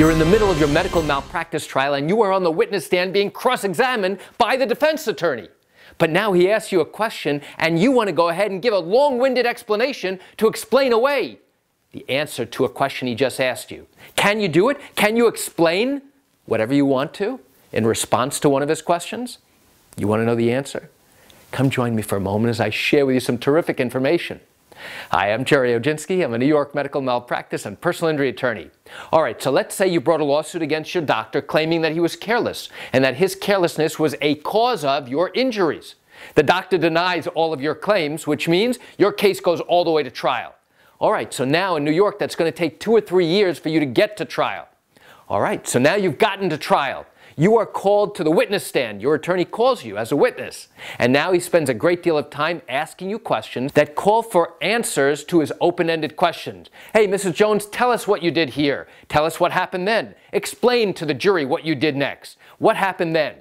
You're in the middle of your medical malpractice trial and you are on the witness stand being cross-examined by the defense attorney. But now he asks you a question and you want to go ahead and give a long-winded explanation to explain away the answer to a question he just asked you. Can you do it? Can you explain whatever you want to in response to one of his questions? You want to know the answer? Come join me for a moment as I share with you some terrific information. Hi, I'm Gerry Oginski. I'm a New York medical malpractice and personal injury attorney. All right, so let's say you brought a lawsuit against your doctor claiming that he was careless and that his carelessness was a cause of your injuries. The doctor denies all of your claims, which means your case goes all the way to trial. All right, so now in New York, that's going to take 2 or 3 years for you to get to trial. All right, so now you've gotten to trial. You are called to the witness stand. Your attorney calls you as a witness. And now he spends a great deal of time asking you questions that call for answers to his open-ended questions. Hey, Mrs. Jones, tell us what you did here. Tell us what happened then. Explain to the jury what you did next. What happened then?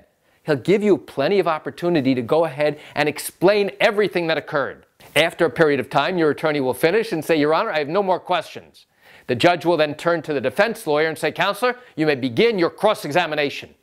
He'll give you plenty of opportunity to go ahead and explain everything that occurred. After a period of time, your attorney will finish and say, Your Honor, I have no more questions. The judge will then turn to the defense lawyer and say, Counselor, you may begin your cross-examination.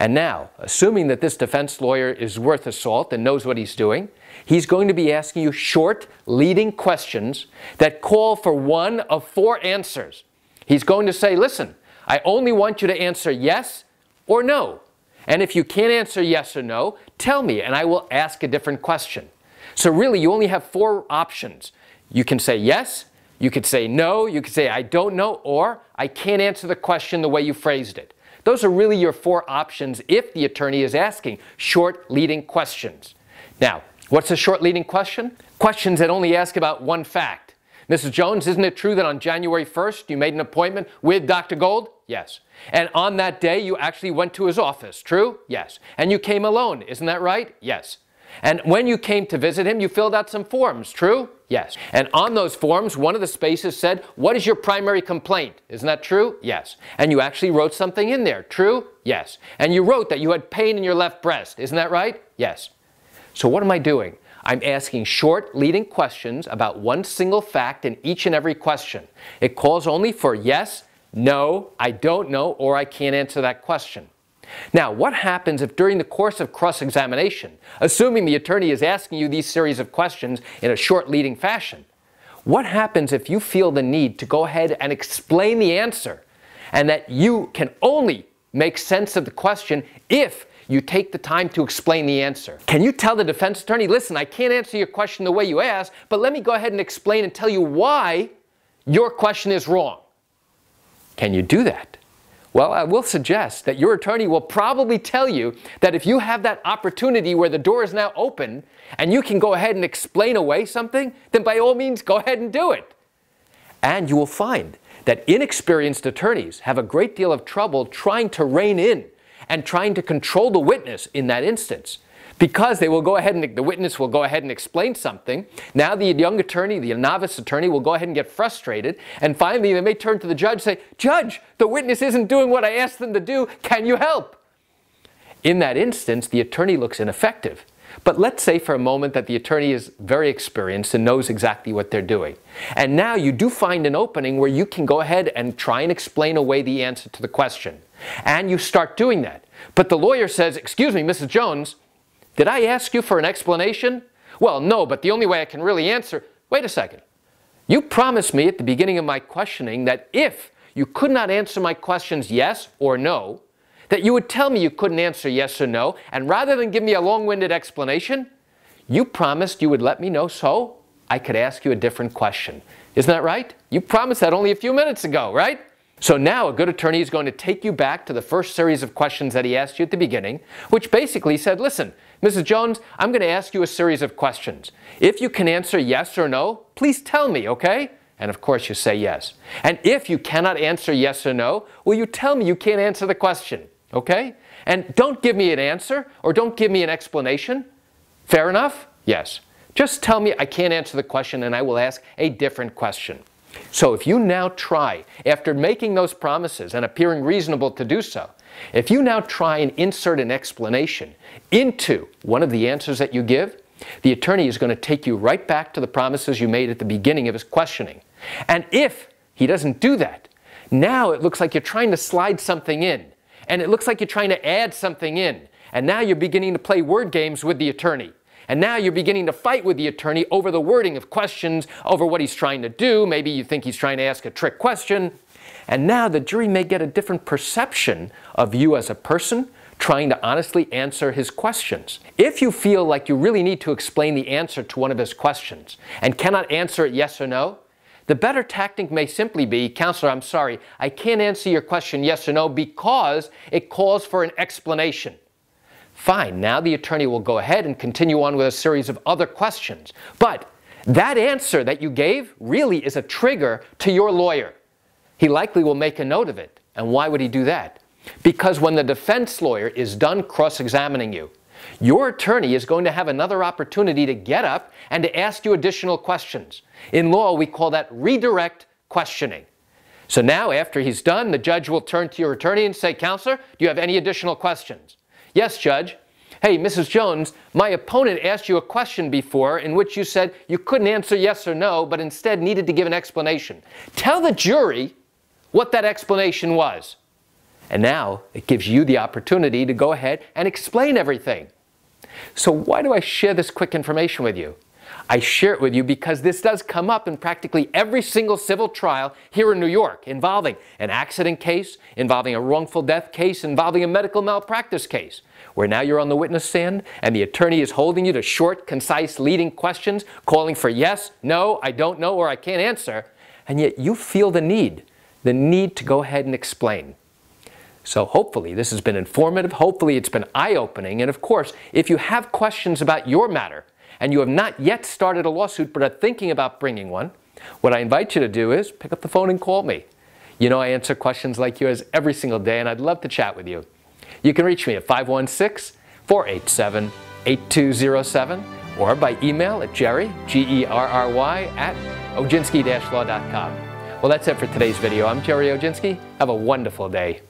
And now, assuming that this defense lawyer is worth his salt and knows what he's doing, he's going to be asking you short, leading questions that call for one of 4 answers. He's going to say, listen, I only want you to answer yes or no. And if you can't answer yes or no, tell me and I will ask a different question. So really, you only have 4 options. You can say yes, you could say no, you could say I don't know, or I can't answer the question the way you phrased it. Those are really your 4 options if the attorney is asking short leading questions. Now, what's a short leading question? Questions that only ask about one fact. Mrs. Jones, isn't it true that on January 1st you made an appointment with Dr. Gold? Yes. And on that day you actually went to his office, true? Yes. And you came alone, isn't that right? Yes. And when you came to visit him, you filled out some forms, true? Yes. And on those forms, one of the spaces said, what is your primary complaint? Isn't that true? Yes. And you actually wrote something in there, true? Yes. And you wrote that you had pain in your left breast, isn't that right? Yes. So what am I doing? I'm asking short leading questions about one single fact in each and every question. It calls only for yes, no, I don't know, or I can't answer that question. Now, what happens if during the course of cross-examination, assuming the attorney is asking you these series of questions in a short leading fashion, what happens if you feel the need to go ahead and explain the answer and that you can only make sense of the question if you take the time to explain the answer? Can you tell the defense attorney, listen, I can't answer your question the way you asked, but let me go ahead and explain and tell you why your question is wrong? Can you do that? Well, I will suggest that your attorney will probably tell you that if you have that opportunity where the door is now open and you can go ahead and explain away something, then by all means go ahead and do it. And you will find that inexperienced attorneys have a great deal of trouble trying to rein in and trying to control the witness in that instance, because they will go ahead and the witness will go ahead and explain something. Now the young attorney, the novice attorney, will go ahead and get frustrated, and finally they may turn to the judge and say, Judge, the witness isn't doing what I asked them to do. Can you help? In that instance, the attorney looks ineffective. But let's say for a moment that the attorney is very experienced and knows exactly what they're doing. And now you do find an opening where you can go ahead and try and explain away the answer to the question. And you start doing that. But the lawyer says, excuse me, Mrs. Jones, did I ask you for an explanation? Well, no, but the only way I can really answer... Wait a second. You promised me at the beginning of my questioning that if you could not answer my questions yes or no, that you would tell me you couldn't answer yes or no, and rather than give me a long-winded explanation, you promised you would let me know so I could ask you a different question. Isn't that right? You promised that only a few minutes ago, right? So now a good attorney is going to take you back to the first series of questions that he asked you at the beginning, which basically said, listen, Mrs. Jones, I'm going to ask you a series of questions. If you can answer yes or no, please tell me, okay? And of course you say yes. And if you cannot answer yes or no, will you tell me you can't answer the question, okay? And don't give me an answer or don't give me an explanation. Fair enough? Yes. Just tell me I can't answer the question and I will ask a different question. So if you now try, after making those promises and appearing reasonable to do so, if you now try and insert an explanation into one of the answers that you give, the attorney is going to take you right back to the promises you made at the beginning of his questioning. And if he doesn't do that, Now it looks like you're trying to slide something in, and it looks like you're trying to add something in, and now you're beginning to play word games with the attorney. And now you're beginning to fight with the attorney over the wording of questions, over what he's trying to do. Maybe you think he's trying to ask a trick question. And now the jury may get a different perception of you as a person trying to honestly answer his questions. If you feel like you really need to explain the answer to one of his questions and cannot answer it yes or no, the better tactic may simply be, "Counselor, I'm sorry, I can't answer your question yes or no because it calls for an explanation." Fine, now the attorney will go ahead and continue on with a series of other questions. But that answer that you gave really is a trigger to your lawyer. He likely will make a note of it. And why would he do that? Because when the defense lawyer is done cross-examining you, your attorney is going to have another opportunity to get up and to ask you additional questions. In law, we call that redirect questioning. So now, after he's done, the judge will turn to your attorney and say, "Counselor, do you have any additional questions?" "Yes, Judge. Hey, Mrs. Jones, my opponent asked you a question before in which you said you couldn't answer yes or no, but instead needed to give an explanation. Tell the jury what that explanation was." And now it gives you the opportunity to go ahead and explain everything. So why do I share this quick information with you? I share it with you because this does come up in practically every single civil trial here in New York, involving an accident case, involving a wrongful death case, involving a medical malpractice case, where now you're on the witness stand and the attorney is holding you to short, concise, leading questions, calling for yes, no, I don't know, or I can't answer, and yet you feel the need to go ahead and explain. So hopefully this has been informative, hopefully it's been eye-opening, and of course, if you have questions about your matter, and you have not yet started a lawsuit but are thinking about bringing one, what I invite you to do is pick up the phone and call me. You know I answer questions like yours every single day, and I'd love to chat with you. You can reach me at 516-487-8207 or by email at Gerry, G-E-R-R-Y, at oginski-law.com. Well, that's it for today's video. I'm Gerry Oginski. Have a wonderful day.